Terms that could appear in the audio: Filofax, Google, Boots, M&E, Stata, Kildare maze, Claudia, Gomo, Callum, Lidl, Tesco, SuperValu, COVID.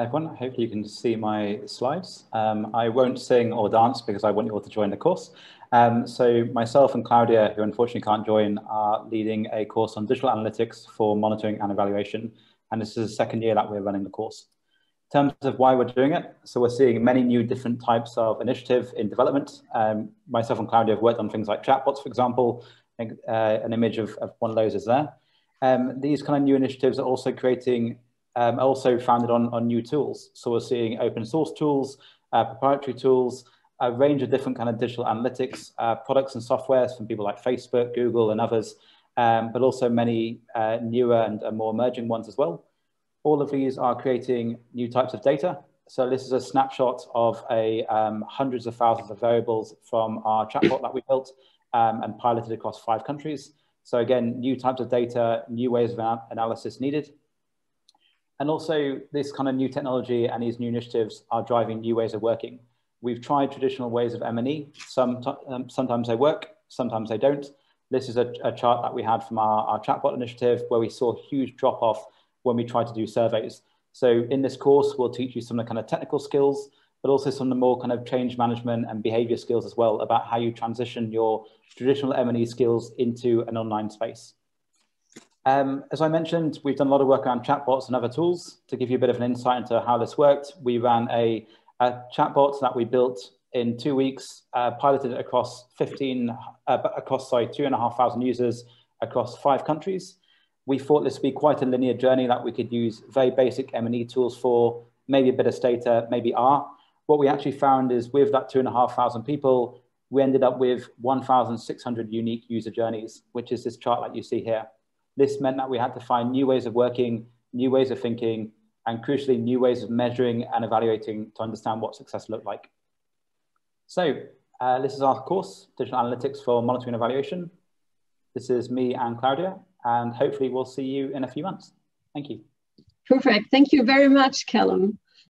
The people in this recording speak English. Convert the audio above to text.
Everyone, I hope you can see my slides. I won't sing or dance because I want you all to join the course. So myself and Claudia, who unfortunately can't join, are leading a course on digital analytics for monitoring and evaluation. And this is the second year that we're running the course. In terms of why we're doing it, so we're seeing many new different types of initiative in development. Myself and Claudia have worked on things like chatbots, for example. I think, an image of one of those is there. These kind of new initiatives are also creating also founded on new tools. So we're seeing open source tools, proprietary tools, a range of different kind of digital analytics products and softwares from people like Facebook, Google and others, but also many newer and more emerging ones as well. All of these are creating new types of data. So this is a snapshot of a hundreds of thousands of variables from our chatbot that we built and piloted across 5 countries. So again, new types of data, new ways of analysis needed. And also this kind of new technology and these new initiatives are driving new ways of working. We've tried traditional ways of M&E. Sometimes they work, sometimes they don't. This is a chart that we had from our chatbot initiative where we saw a huge drop off when we tried to do surveys. So in this course, we'll teach you some of the kind of technical skills, but also some of the more kind of change management and behavior skills as well about how you transition your traditional M&E skills into an online space. As I mentioned, we've done a lot of work around chatbots and other tools. To give you a bit of an insight into how this worked, we ran a chatbot that we built in 2 weeks, piloted across 2,500 users across 5 countries. We thought this would be quite a linear journey that we could use very basic M&E tools for, maybe a bit of Stata, maybe R. What we actually found is with that 2,500 people, we ended up with 1,600 unique user journeys, which is this chart that you see here. This meant that we had to find new ways of working, new ways of thinking, and crucially, new ways of measuring and evaluating to understand what success looked like. So this is our course, Digital Analytics for Monitoring and Evaluation. This is me and Claudia, and hopefully we'll see you in a few months. Thank you. Perfect. Thank you very much, Callum.